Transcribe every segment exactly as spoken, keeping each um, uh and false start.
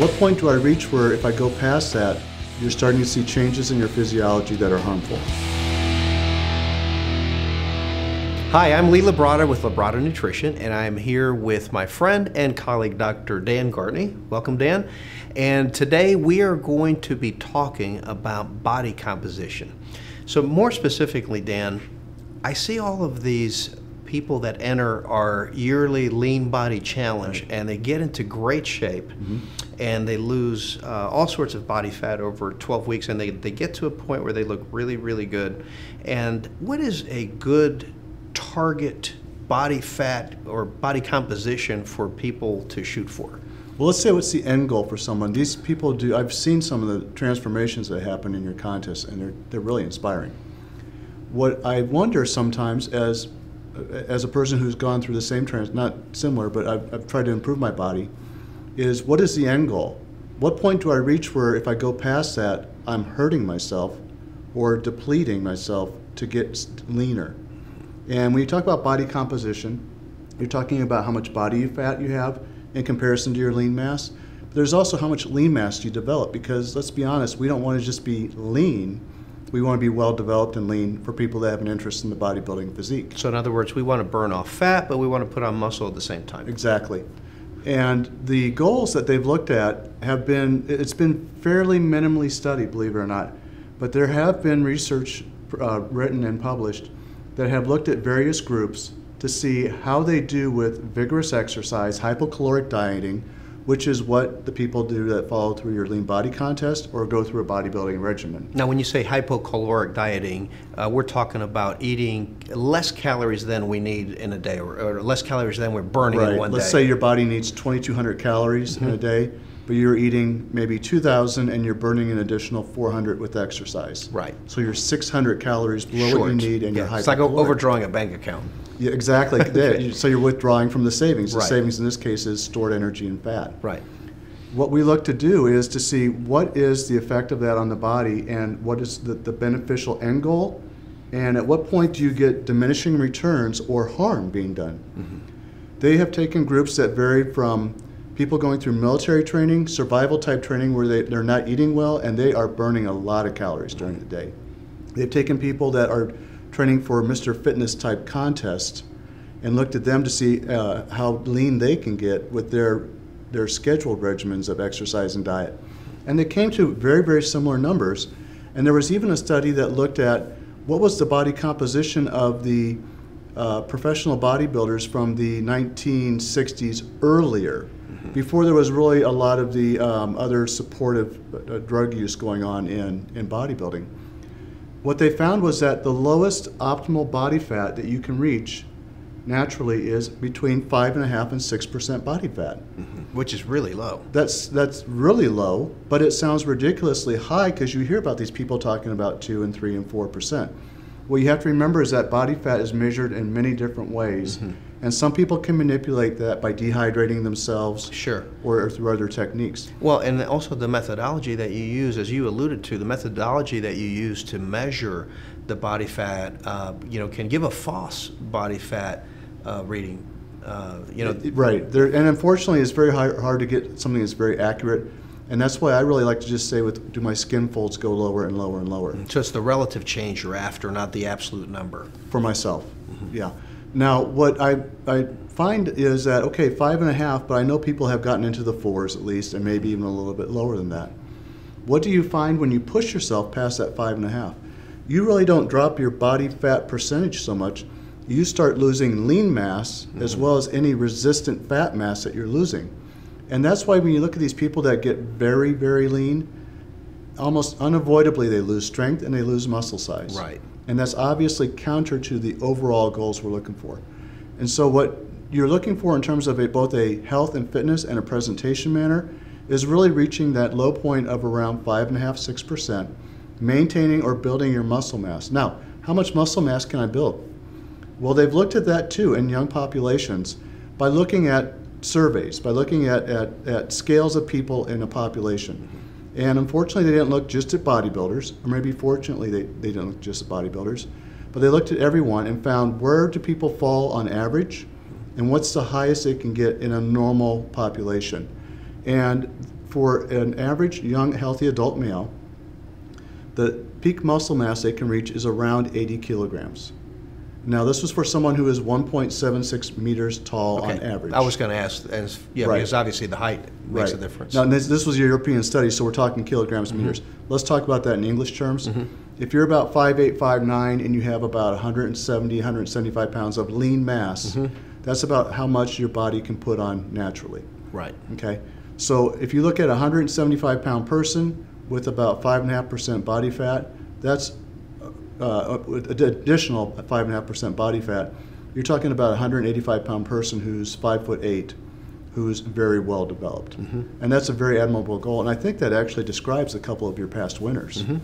What point do I reach where if I go past that, you're starting to see changes in your physiology that are harmful? Hi, I'm Lee Labrada with Labrada Nutrition, and I'm here with my friend and colleague, Doctor Dan Gartney. Welcome, Dan. And today we are going to be talking about body composition. So more specifically, Dan, I see all of these people that enter our yearly lean body challenge, right, and they get into great shape, mm-hmm, and they lose uh, all sorts of body fat over twelve weeks, and they, they get to a point where they look really, really good. And what is a good target body fat or body composition for people to shoot for? Well, let's say what's the end goal for someone. These people do, I've seen some of the transformations that happen in your contests, and they're, they're really inspiring. What I wonder sometimes as, as a person who's gone through the same trans, not similar, but I've, I've tried to improve my body, is what is the end goal? What point do I reach where if I go past that, I'm hurting myself or depleting myself to get leaner? And when you talk about body composition, you're talking about how much body fat you have in comparison to your lean mass. But there's also how much lean mass you develop, because let's be honest, we don't want to just be lean. We want to be well developed and lean for people that have an interest in the bodybuilding physique. So in other words, we want to burn off fat, but we want to put on muscle at the same time. Exactly. And the goals that they've looked at have been, it's been fairly minimally studied, believe it or not, but there have been research uh, written and published that have looked at various groups to see how they do with vigorous exercise, hypocaloric dieting, which is what the people do that follow through your lean body contest or go through a bodybuilding regimen. Now, when you say hypocaloric dieting, uh, we're talking about eating less calories than we need in a day, or, or less calories than we're burning right. in one Let's day. Let's say your body needs twenty-two hundred calories mm-hmm. in a day, but you're eating maybe two thousand and you're burning an additional four hundred with exercise. Right. So you're six hundred calories below Short. what you need, and yeah. you're hypocaloric. It's like overdrawing a bank account. Yeah, exactly. yeah. So you're withdrawing from the savings. The right. savings in this case is stored energy and fat. Right. What we look to do is to see what is the effect of that on the body and what is the, the beneficial end goal, and at what point do you get diminishing returns or harm being done. Mm-hmm. They have taken groups that vary from people going through military training, survival type training where they, they're not eating well and they are burning a lot of calories during the day. They've taken people that are training for Mister Fitness type contests and looked at them to see uh, how lean they can get with their, their scheduled regimens of exercise and diet. And they came to very, very similar numbers. And there was even a study that looked at what was the body composition of the uh, professional bodybuilders from the nineteen sixties earlier, before there was really a lot of the um, other supportive uh, drug use going on in, in bodybuilding. What they found was that the lowest optimal body fat that you can reach naturally is between five and a half and six percent body fat. Mm-hmm. Which is really low. That's, that's really low, but it sounds ridiculously high because you hear about these people talking about two and three and four percent. What you have to remember is that body fat is measured in many different ways. Mm-hmm. And some people can manipulate that by dehydrating themselves, sure, or, or through other techniques. Well, and also the methodology that you use, as you alluded to, the methodology that you use to measure the body fat, uh, you know, can give a false body fat uh, reading. Uh, you know, right. There, and unfortunately, it's very hard, hard to get something that's very accurate. And that's why I really like to just say, with, do my skin folds go lower and lower and lower? So it's the relative change you're after, not the absolute number. For myself, mm-hmm. yeah. Now, what I, I find is that, okay, five and a half, but I know people have gotten into the fours at least, and maybe even a little bit lower than that. What do you find when you push yourself past that five and a half? You really don't drop your body fat percentage so much. You start losing lean mass, mm-hmm, as well as any resistant fat mass that you're losing. And that's why when you look at these people that get very, very lean, almost unavoidably they lose strength and they lose muscle size. Right. And that's obviously counter to the overall goals we're looking for. And so what you're looking for in terms of a, both a health and fitness and a presentation manner is really reaching that low point of around five and a half, six percent, maintaining or building your muscle mass. Now, how much muscle mass can I build? Well, they've looked at that too in young populations by looking at surveys, by looking at, at, at scales of people in a population. And unfortunately, they didn't look just at bodybuilders, or maybe fortunately, they, they didn't look just at bodybuilders, but they looked at everyone and found where do people fall on average, and what's the highest they can get in a normal population. And for an average young healthy adult male, the peak muscle mass they can reach is around eighty kilograms. Now this was for someone who is one point seven six meters tall okay. on average. I was going to ask, as, yeah, right. because obviously the height makes right. a difference. Now this, this was a European study, so we're talking kilograms and mm-hmm. meters. Let's talk about that in English terms. Mm-hmm. If you're about five eight, five nine, and you have about one hundred seventy, one hundred seventy-five pounds of lean mass, mm-hmm. that's about how much your body can put on naturally. Right. Okay. So if you look at a one hundred seventy-five pound person with about five point five percent body fat, that's Uh, additional five point five percent body fat, you're talking about a one hundred eighty-five pound person who's five foot eight, who's very well developed. Mm-hmm. And that's a very admirable goal, and I think that actually describes a couple of your past winners. Mm-hmm.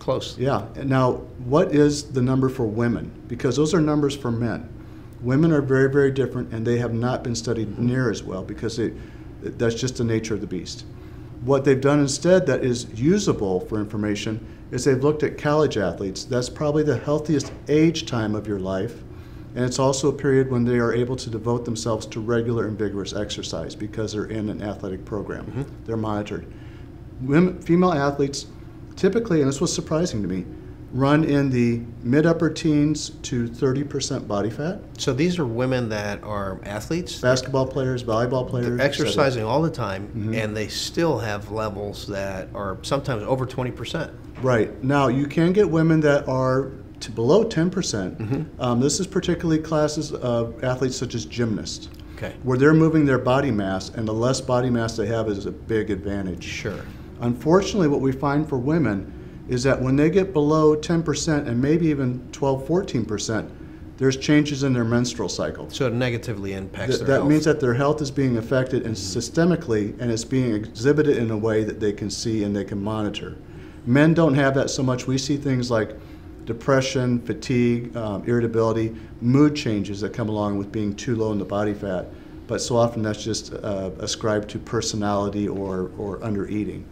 Close. Yeah. Now, what is the number for women? Because those are numbers for men. Women are very, very different, and they have not been studied mm-hmm. near as well because they, that's just the nature of the beast. What they've done instead that is usable for information is they've looked at college athletes. That's probably the healthiest age time of your life, and it's also a period when they are able to devote themselves to regular and vigorous exercise because they're in an athletic program. Mm-hmm. They're monitored. Women, female athletes typically, and this was surprising to me, run in the mid-upper teens to thirty percent body fat. So these are women that are athletes? Basketball players, volleyball players. They're exercising all the time, mm-hmm. and they still have levels that are sometimes over twenty percent. Right. Now, you can get women that are to below ten percent. Mm-hmm. um, this is particularly classes of athletes such as gymnasts, okay. where they're moving their body mass, and the less body mass they have is a big advantage. Sure. Unfortunately, what we find for women is that when they get below ten percent and maybe even twelve, fourteen percent, there's changes in their menstrual cycle. So it negatively impacts Th their that health. That means that their health is being affected and systemically, and it's being exhibited in a way that they can see and they can monitor. Men don't have that so much. We see things like depression, fatigue, um, irritability, mood changes that come along with being too low in the body fat, but so often that's just uh, ascribed to personality or, or under eating.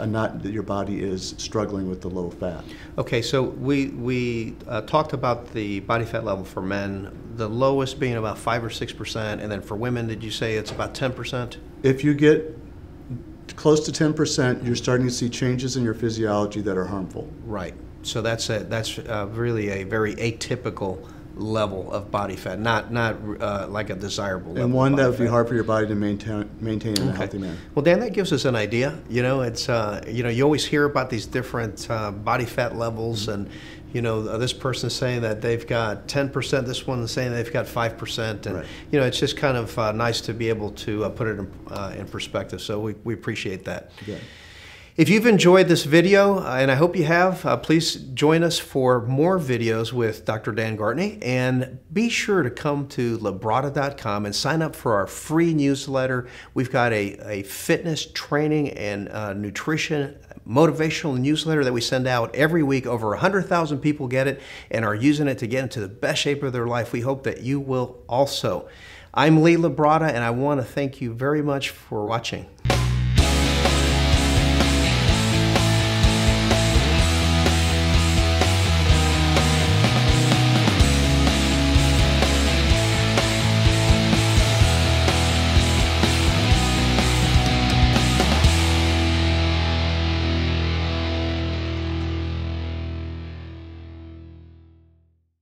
Uh, not that your body is struggling with the low fat. Okay, so we, we uh, talked about the body fat level for men, the lowest being about five or six percent, and then for women, did you say it's about ten percent? If you get close to ten percent, you're starting to see changes in your physiology that are harmful. Right, so that's, a, that's a really a very atypical level of body fat, not not uh, like a desirable level. And one that would be hard for your body to maintain maintain in a healthy manner. Well, Dan, that gives us an idea. You know, it's uh, you know, you always hear about these different uh, body fat levels, and you know, this person's saying that they've got ten percent. This one's saying they've got five percent, and right. you know, it's just kind of uh, nice to be able to uh, put it in, uh, in perspective. So we we appreciate that. Yeah. If you've enjoyed this video, uh, and I hope you have, uh, please join us for more videos with Doctor Dan Gartney, and be sure to come to labrada dot com and sign up for our free newsletter. We've got a, a fitness training and uh, nutrition motivational newsletter that we send out every week. Over one hundred thousand people get it and are using it to get into the best shape of their life. We hope that you will also. I'm Lee Labrada, and I want to thank you very much for watching.